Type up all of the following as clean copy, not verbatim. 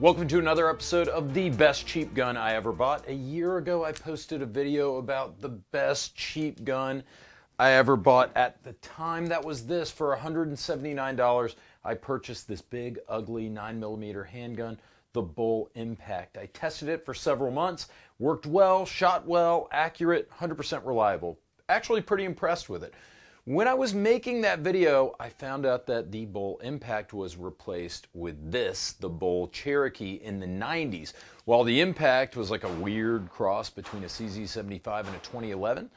Welcome to another episode of the best cheap gun I ever bought. A year ago I posted a video about the best cheap gun I ever bought at the time. That was this. For $179 I purchased this big ugly 9mm handgun, the BUL Impact. I tested it for several months, worked well, shot well, accurate, 100% reliable. Actually pretty impressed with it. When I was making that video, I found out that the BUL Impact was replaced with this, the BUL Cherokee, in the 90s. While the Impact was like a weird cross between a CZ-75 and a 2011,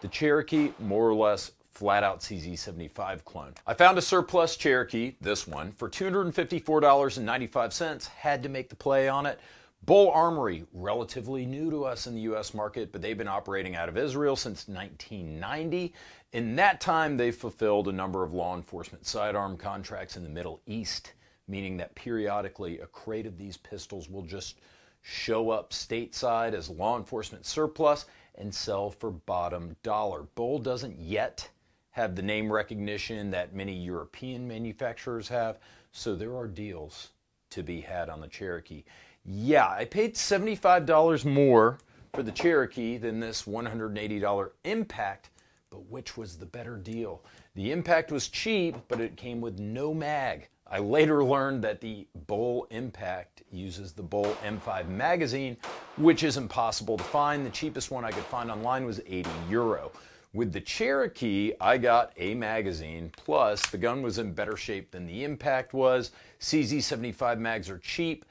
the Cherokee, more or less, flat out CZ-75 clone. I found a surplus Cherokee, this one, for $254.95, had to make the play on it. BUL Armory, relatively new to us in the US market, but they've been operating out of Israel since 1990. In that time, they've fulfilled a number of law enforcement sidearm contracts in the Middle East, meaning that periodically a crate of these pistols will just show up stateside as law enforcement surplus and sell for bottom dollar. BUL doesn't yet have the name recognition that many European manufacturers have, so there are deals to be had on the Cherokee. Yeah, I paid $75 more for the Cherokee than this $180 Impact, but which was the better deal? The Impact was cheap, but it came with no mag. I later learned that the BUL Impact uses the BUL M5 magazine, which is impossible to find. The cheapest one I could find online was €80. With the Cherokee, I got a magazine, plus the gun was in better shape than the Impact was. CZ-75 mags are cheap.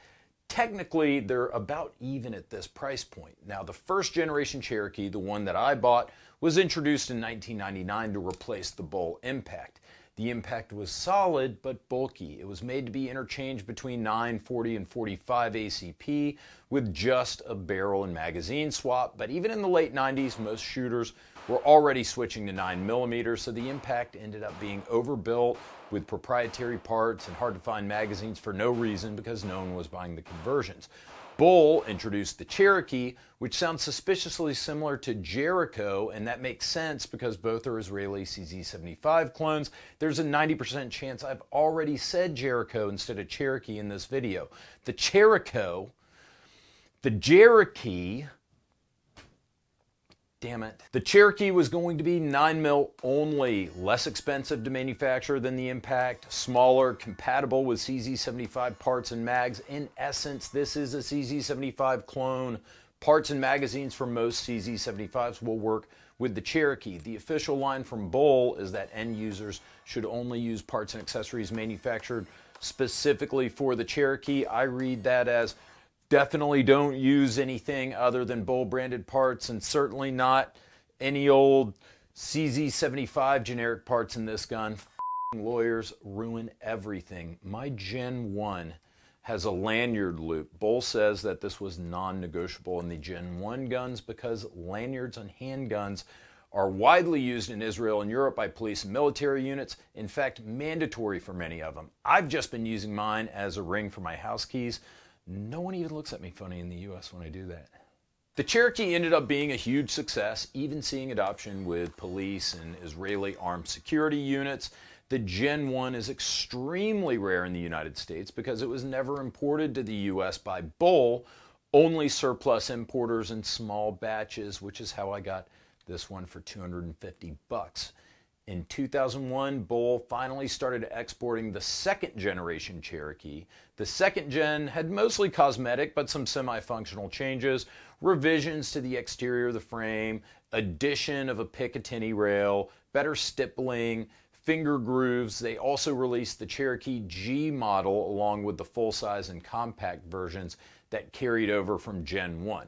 Technically, they're about even at this price point. Now, the first generation Cherokee, the one that I bought, was introduced in 1999 to replace the BUL Impact. The Impact was solid but bulky. It was made to be interchanged between 9, 40, and 45 ACP with just a barrel and magazine swap. But even in the late 90s, most shooters were already switching to 9mm, so the Impact ended up being overbuilt with proprietary parts and hard-to-find magazines for no reason because no one was buying the conversions. BUL introduced the Cherokee, which sounds suspiciously similar to Jericho, and that makes sense because both are Israeli CZ-75 clones. There's a 90% chance I've already said Jericho instead of Cherokee in this video. The Jericho, damn it. The Cherokee was going to be 9mm only, less expensive to manufacture than the Impact, smaller, compatible with CZ-75 parts and mags. In essence, this is a CZ-75 clone. Parts and magazines for most CZ-75s will work with the Cherokee. The official line from BUL is that end users should only use parts and accessories manufactured specifically for the Cherokee. I read that as definitely don't use anything other than BUL branded parts, and certainly not any old CZ-75 generic parts in this gun. F***ing lawyers ruin everything. My Gen 1 has a lanyard loop. BUL says that this was non-negotiable in the Gen 1 guns because lanyards on handguns are widely used in Israel and Europe by police and military units, in fact mandatory for many of them. I've just been using mine as a ring for my house keys. No one even looks at me funny in the US when I do that. The Cherokee ended up being a huge success, even seeing adoption with police and Israeli armed security units. The Gen 1 is extremely rare in the United States because it was never imported to the US by BUL, only surplus importers in small batches, which is how I got this one for $250. In 2001, BUL finally started exporting the second generation Cherokee. The second gen had mostly cosmetic but some semi-functional changes, revisions to the exterior of the frame, addition of a Picatinny rail, better stippling, finger grooves. They also released the Cherokee G model along with the full-size and compact versions that carried over from Gen 1.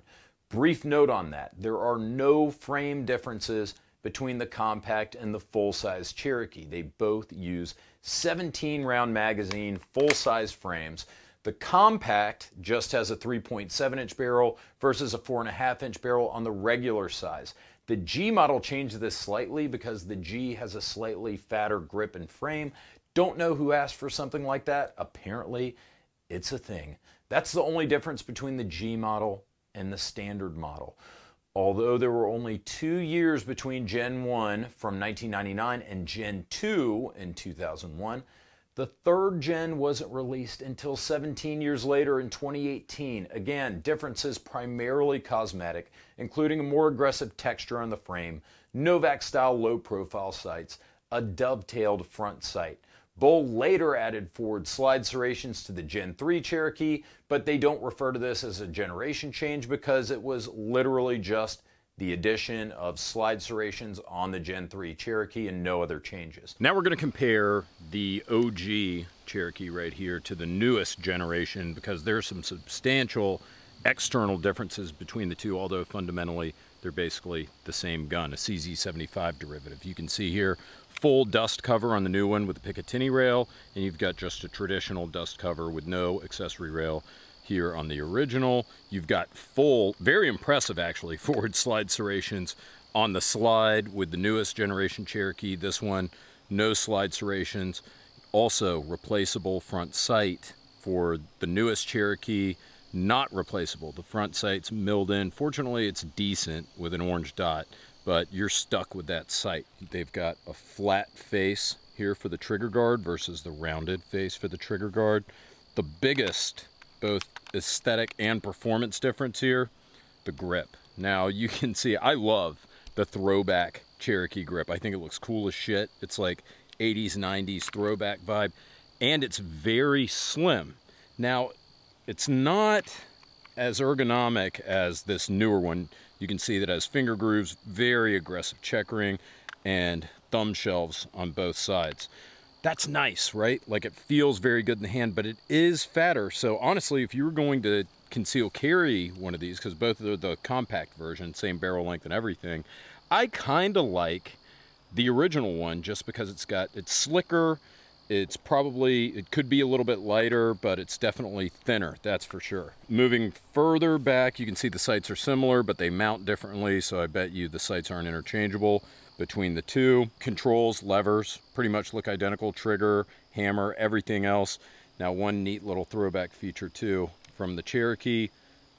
Brief note on that, there are no frame differences between the compact and the full-size Cherokee. They both use 17-round magazine full-size frames. The compact just has a 3.7-inch barrel versus a 4.5-inch barrel on the regular size. The G model changed this slightly because the G has a slightly fatter grip and frame. Don't know who asked for something like that. Apparently, it's a thing. That's the only difference between the G model and the standard model. Although there were only 2 years between Gen 1 from 1999 and Gen 2 in 2001, The third gen wasn't released until 17 years later in 2018. Again, differences primarily cosmetic, including a more aggressive texture on the frame, Novak-style low-profile sights, a dovetailed front sight. BUL later added forward slide serrations to the Gen 3 Cherokee, but they don't refer to this as a generation change because it was literally just the addition of slide serrations on the Gen 3 Cherokee and no other changes. Now we're going to compare the OG Cherokee right here to the newest generation because there's some substantial external differences between the two, although fundamentally they're basically the same gun, a CZ-75 derivative. You can see here full dust cover on the new one with the Picatinny rail, and you've got just a traditional dust cover with no accessory rail here on the original. You've got full, very impressive actually, forward slide serrations on the slide with the newest generation Cherokee. This one, no slide serrations. Also replaceable front sight for the newest Cherokee. Not replaceable. The front sight's milled in. Fortunately, it's decent with an orange dot, but you're stuck with that sight. They've got a flat face here for the trigger guard versus the rounded face for the trigger guard. The biggest, both aesthetic and performance difference here, the grip. Now you can see, I love the throwback Cherokee grip. I think it looks cool as shit. It's like 80s, 90s throwback vibe, and it's very slim. Now, it's not as ergonomic as this newer one. You can see that it has finger grooves, very aggressive checkering, and thumb shelves on both sides. That's nice, right? Like it feels very good in the hand, but it is fatter. So honestly, if you were going to conceal carry one of these, because both are the compact version, same barrel length and everything, I kind of like the original one just because it's slicker. It's probably, it could be a little bit lighter, but it's definitely thinner, that's for sure. Moving further back, you can see the sights are similar, but they mount differently, so I bet you the sights aren't interchangeable between the two. Controls, levers, pretty much look identical. Trigger, hammer, everything else. Now one neat little throwback feature too from the Cherokee,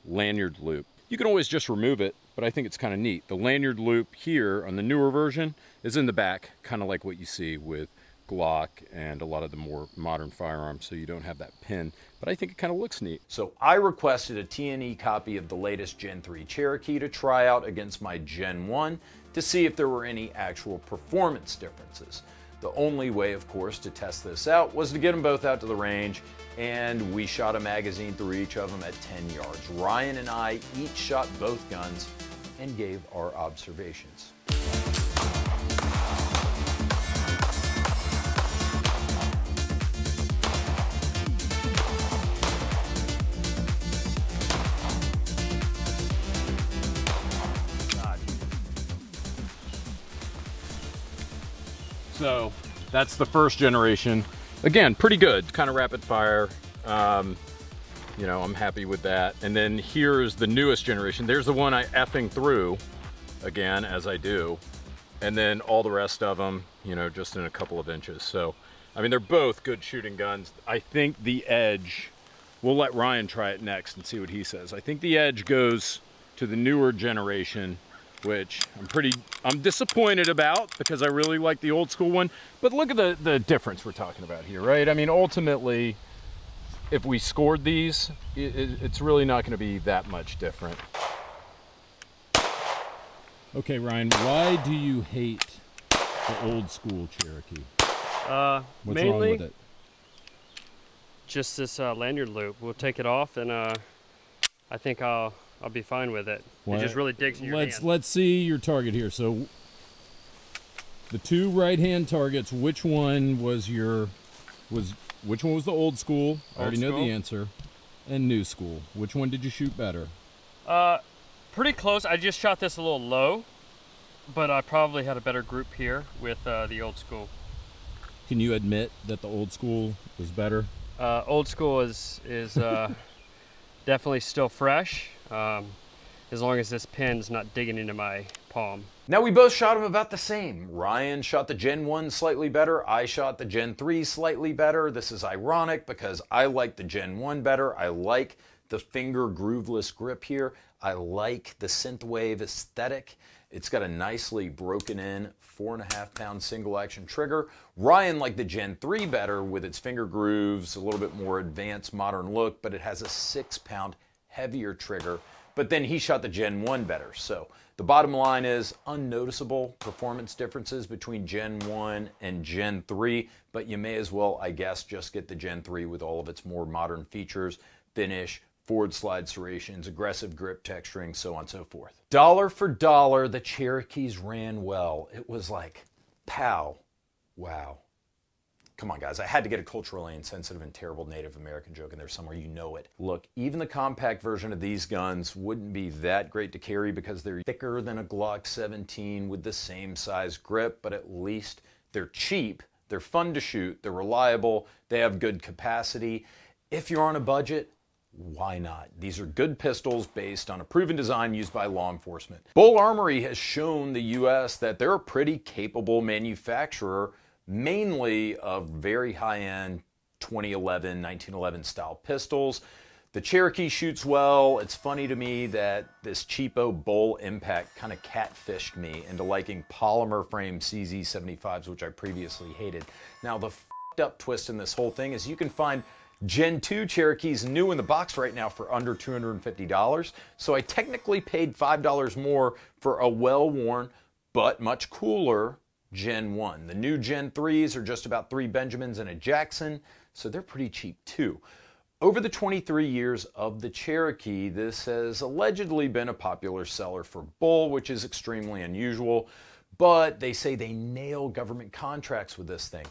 lanyard loop. You can always just remove it, but I think it's kind of neat. The lanyard loop here on the newer version is in the back, kind of like what you see with Glock and a lot of the more modern firearms, so you don't have that pin, but I think it kind of looks neat. So I requested a T&E copy of the latest Gen 3 Cherokee to try out against my Gen 1 to see if there were any actual performance differences. The only way, of course, to test this out was to get them both out to the range, and we shot a magazine through each of them at 10 yards. Ryan and I each shot both guns and gave our observations. So that's the first generation. Again, pretty good, kind of rapid fire. You know, I'm happy with that. And then here's the newest generation. There's the one I effing through, again, as I do. And then all the rest of them, you know, just in a couple of inches. So, I mean, they're both good shooting guns. I think the Edge, we'll let Ryan try it next and see what he says. I think the Edge goes to the newer generation, which I'm disappointed about because I really like the old school one. But look at the difference we're talking about here, right? I mean, ultimately, if we scored these, it's really not gonna be that much different. Okay, Ryan, why do you hate the old school Cherokee? What's mainly wrong with it? Just this lanyard loop. We'll take it off and I think I'll be fine with it. What? It just really digs in your hand. Let's see your target here. So the two right-hand targets, which one was the old school? I already know the answer. And new school. Which one did you shoot better? Pretty close. I just shot this a little low, but I probably had a better group here with the old school. Can you admit that the old school was better? Old school is definitely still fresh. As long as this pin's not digging into my palm. Now we both shot them about the same. Ryan shot the Gen 1 slightly better. I shot the Gen 3 slightly better. This is ironic because I like the Gen 1 better. I like the finger grooveless grip here. I like the synthwave aesthetic. It's got a nicely broken in 4.5 pound single action trigger. Ryan liked the Gen 3 better with its finger grooves, a little bit more advanced modern look, but it has a 6 pound heavier trigger. But then he shot the Gen 1 better. So the bottom line is unnoticeable performance differences between Gen 1 and Gen 3, but you may as well, I guess, just get the Gen 3 with all of its more modern features, finish, forward slide serrations, aggressive grip texturing, so on and so forth. Dollar for dollar, the Cherokees ran well. It was like, pow, wow. Come on, guys, I had to get a culturally insensitive and terrible Native American joke in there somewhere, you know it. Look, even the compact version of these guns wouldn't be that great to carry because they're thicker than a Glock 17 with the same size grip, but at least they're cheap, they're fun to shoot, they're reliable, they have good capacity. If you're on a budget, why not? These are good pistols based on a proven design used by law enforcement. BUL Armory has shown the U.S. that they're a pretty capable manufacturer, mainly of very high-end 2011, 1911 style pistols. The Cherokee shoots well. It's funny to me that this cheapo BUL Impact kind of catfished me into liking polymer frame CZ-75s, which I previously hated. Now, the f***ed up twist in this whole thing is you can find Gen 2 Cherokees new in the box right now for under $250. So I technically paid $5 more for a well-worn but much cooler Gen 1. The new Gen 3s are just about 3 Benjamins and a Jackson, so they're pretty cheap too. Over the 23 years of the Cherokee, this has allegedly been a popular seller for BUL, which is extremely unusual, but they say they nail government contracts with this thing.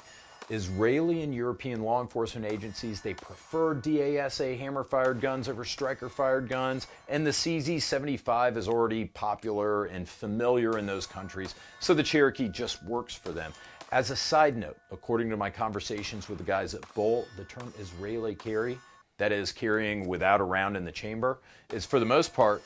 Israeli and European law enforcement agencies, they prefer DASA hammer-fired guns over striker-fired guns, and the CZ-75 is already popular and familiar in those countries, so the Cherokee just works for them. As a side note, according to my conversations with the guys at BUL, the term Israeli carry, that is carrying without a round in the chamber, is for the most part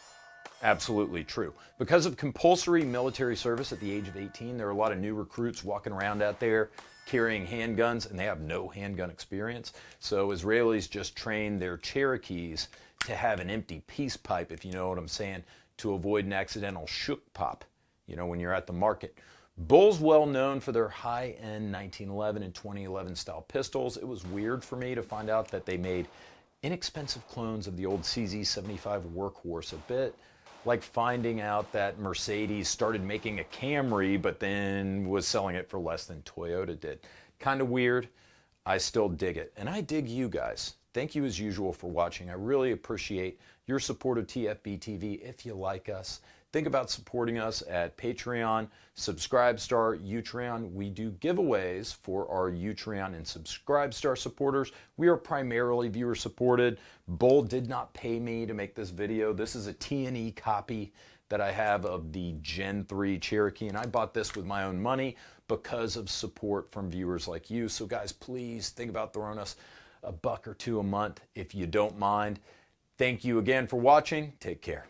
absolutely true. Because of compulsory military service at the age of 18, there are a lot of new recruits walking around out there carrying handguns, and they have no handgun experience. So Israelis just train their Cherokees to have an empty peace pipe, if you know what I'm saying, to avoid an accidental shook pop, you know, when you're at the market. BUL's well known for their high-end 1911 and 2011 style pistols. It was weird for me to find out that they made inexpensive clones of the old CZ-75 workhorse, a bit like finding out that Mercedes started making a Camry but then was selling it for less than Toyota did. Kind of weird. I still dig it. And I dig you guys. Thank you as usual for watching. I really appreciate your support of TFB TV. If you like us, think about supporting us at Patreon, Subscribestar, Utreon. We do giveaways for our Utreon and Subscribestar supporters. We are primarily viewer supported. BUL did not pay me to make this video. This is a T&E copy that I have of the Gen 3 Cherokee, and I bought this with my own money because of support from viewers like you. So guys, please think about throwing us $1 or $2 a month if you don't mind. Thank you again for watching. Take care.